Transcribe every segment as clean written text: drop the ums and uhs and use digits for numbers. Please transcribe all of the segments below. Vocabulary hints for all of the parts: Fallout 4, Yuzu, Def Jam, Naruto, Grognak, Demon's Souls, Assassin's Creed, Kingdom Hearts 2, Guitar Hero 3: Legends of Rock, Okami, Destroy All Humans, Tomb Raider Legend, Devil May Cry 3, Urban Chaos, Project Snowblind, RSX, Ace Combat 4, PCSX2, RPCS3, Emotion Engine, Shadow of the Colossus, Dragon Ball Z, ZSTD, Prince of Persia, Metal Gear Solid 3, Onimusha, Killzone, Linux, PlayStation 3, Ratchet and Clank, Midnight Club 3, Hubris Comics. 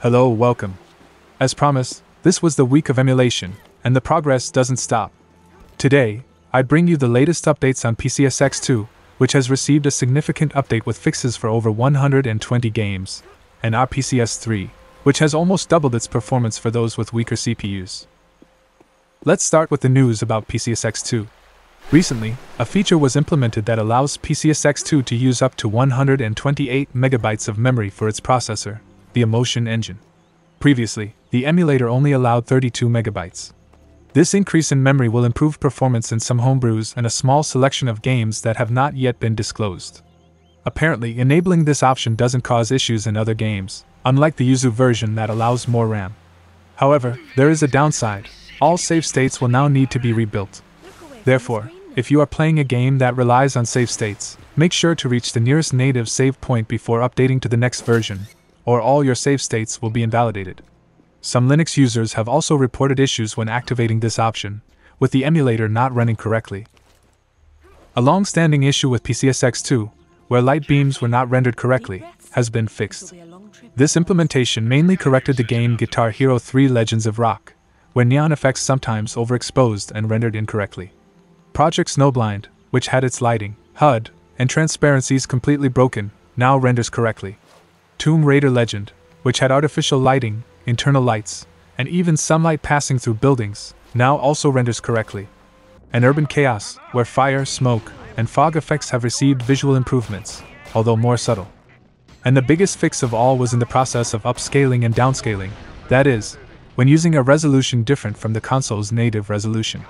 Hello, welcome. As promised, this was the week of emulation, and the progress doesn't stop. Today, I bring you the latest updates on PCSX2, which has received a significant update with fixes for over 120 games, and RPCS3, which has almost doubled its performance for those with weaker CPUs. Let's start with the news about PCSX2. Recently, a feature was implemented that allows PCSX2 to use up to 128 megabytes of memory for its processor, the Emotion Engine. Previously, the emulator only allowed 32 megabytes. This increase in memory will improve performance in some homebrews and a small selection of games that have not yet been disclosed. Apparently, enabling this option doesn't cause issues in other games, unlike the Yuzu version that allows more RAM. However, there is a downside. All save states will now need to be rebuilt. Therefore, if you are playing a game that relies on save states, make sure to reach the nearest native save point before updating to the next version, or all your save states will be invalidated. Some Linux users have also reported issues when activating this option, with the emulator not running correctly. A long-standing issue with PCSX2, where light beams were not rendered correctly, has been fixed. This implementation mainly corrected the game Guitar Hero 3: Legends of Rock, where neon effects sometimes overexposed and rendered incorrectly. Project Snowblind, which had its lighting, HUD, and transparencies completely broken, now renders correctly. Tomb Raider Legend, which had artificial lighting, internal lights, and even sunlight passing through buildings, now also renders correctly. And Urban Chaos, where fire, smoke, and fog effects have received visual improvements, although more subtle. And the biggest fix of all was in the process of upscaling and downscaling, that is, when using a resolution different from the console's native resolution.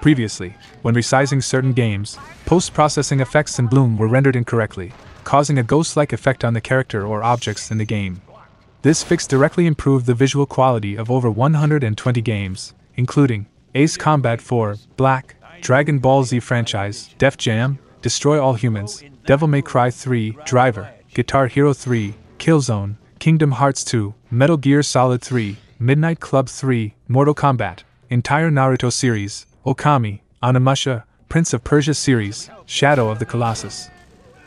Previously, when resizing certain games, post-processing effects in bloom were rendered incorrectly, causing a ghost-like effect on the character or objects in the game. This fix directly improved the visual quality of over 120 games, including Ace Combat 4, Black, Dragon Ball Z franchise, Def Jam, Destroy All Humans, Devil May Cry 3, Driver, Guitar Hero 3, Killzone, Kingdom Hearts 2, Metal Gear Solid 3, Midnight Club 3, Mortal Kombat, entire Naruto series, Okami, Onimusha, Prince of Persia series, Shadow of the Colossus.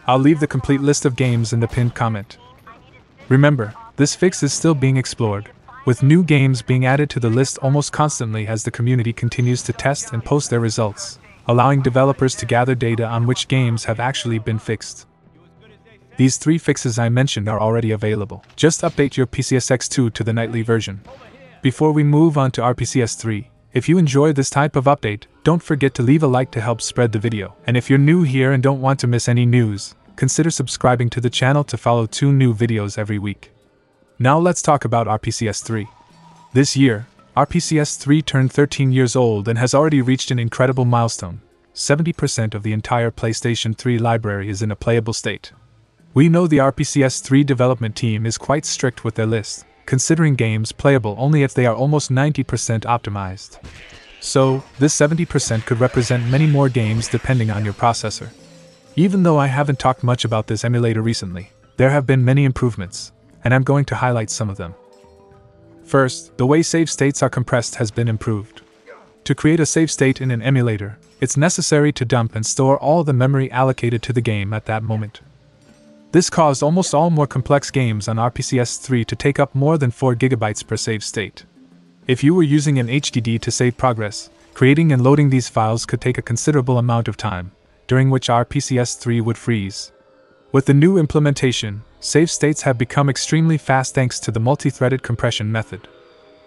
I'll leave the complete list of games in the pinned comment. Remember, this fix is still being explored, with new games being added to the list almost constantly as the community continues to test and post their results, allowing developers to gather data on which games have actually been fixed. These three fixes I mentioned are already available. Just update your PCSX2 to the nightly version. Before we move on to RPCS3, if you enjoy this type of update, don't forget to leave a like to help spread the video. And if you're new here and don't want to miss any news, consider subscribing to the channel to follow 2 new videos every week. Now let's talk about RPCS3. This year, RPCS3 turned 13 years old and has already reached an incredible milestone. 70% of the entire PlayStation 3 library is in a playable state. We know the RPCS3 development team is quite strict with their list, considering games playable only if they are almost 90% optimized. So, this 70% could represent many more games depending on your processor. Even though I haven't talked much about this emulator recently, there have been many improvements, and I'm going to highlight some of them. First, the way save states are compressed has been improved. To create a save state in an emulator, it's necessary to dump and store all the memory allocated to the game at that moment. This caused almost all more complex games on RPCS3 to take up more than 4 GB per save state. If you were using an HDD to save progress, creating and loading these files could take a considerable amount of time, during which RPCS3 would freeze. With the new implementation, save states have become extremely fast thanks to the multi-threaded compression method.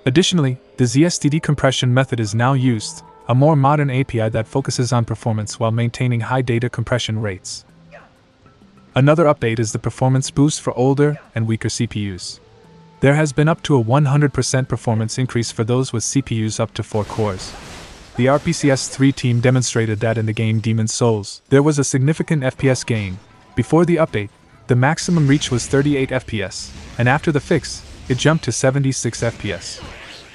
Additionally, the ZSTD compression method is now used, a more modern API that focuses on performance while maintaining high data compression rates. Another update is the performance boost for older and weaker CPUs. There has been up to a 100% performance increase for those with CPUs up to 4 cores. The RPCS3 team demonstrated that in the game Demon's Souls, there was a significant FPS gain. Before the update, the maximum reach was 38 FPS, and after the fix, it jumped to 76 FPS.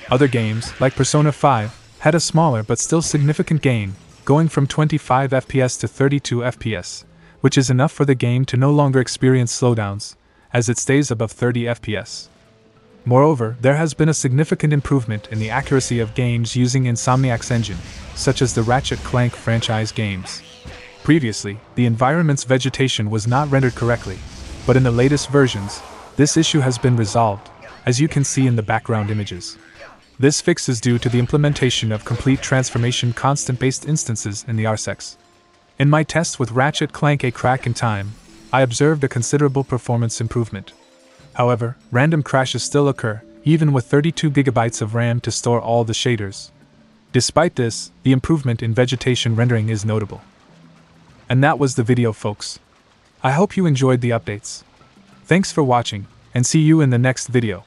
Other games, like Persona 5, had a smaller but still significant gain, going from 25 FPS to 32 FPS. Which is enough for the game to no longer experience slowdowns, as it stays above 30 FPS. Moreover, there has been a significant improvement in the accuracy of games using Insomniac's engine, such as the Ratchet & Clank franchise games. Previously, the environment's vegetation was not rendered correctly, but in the latest versions, this issue has been resolved, as you can see in the background images. This fix is due to the implementation of complete transformation constant-based instances in the RSX. In my tests with Ratchet Clank A Crack in Time, I observed a considerable performance improvement. However, random crashes still occur, even with 32 GB of RAM to store all the shaders. Despite this, the improvement in vegetation rendering is notable. And that was the video, folks. I hope you enjoyed the updates. Thanks for watching, and see you in the next video.